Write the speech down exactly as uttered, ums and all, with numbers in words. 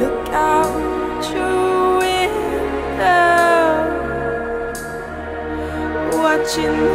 Look out your window, watching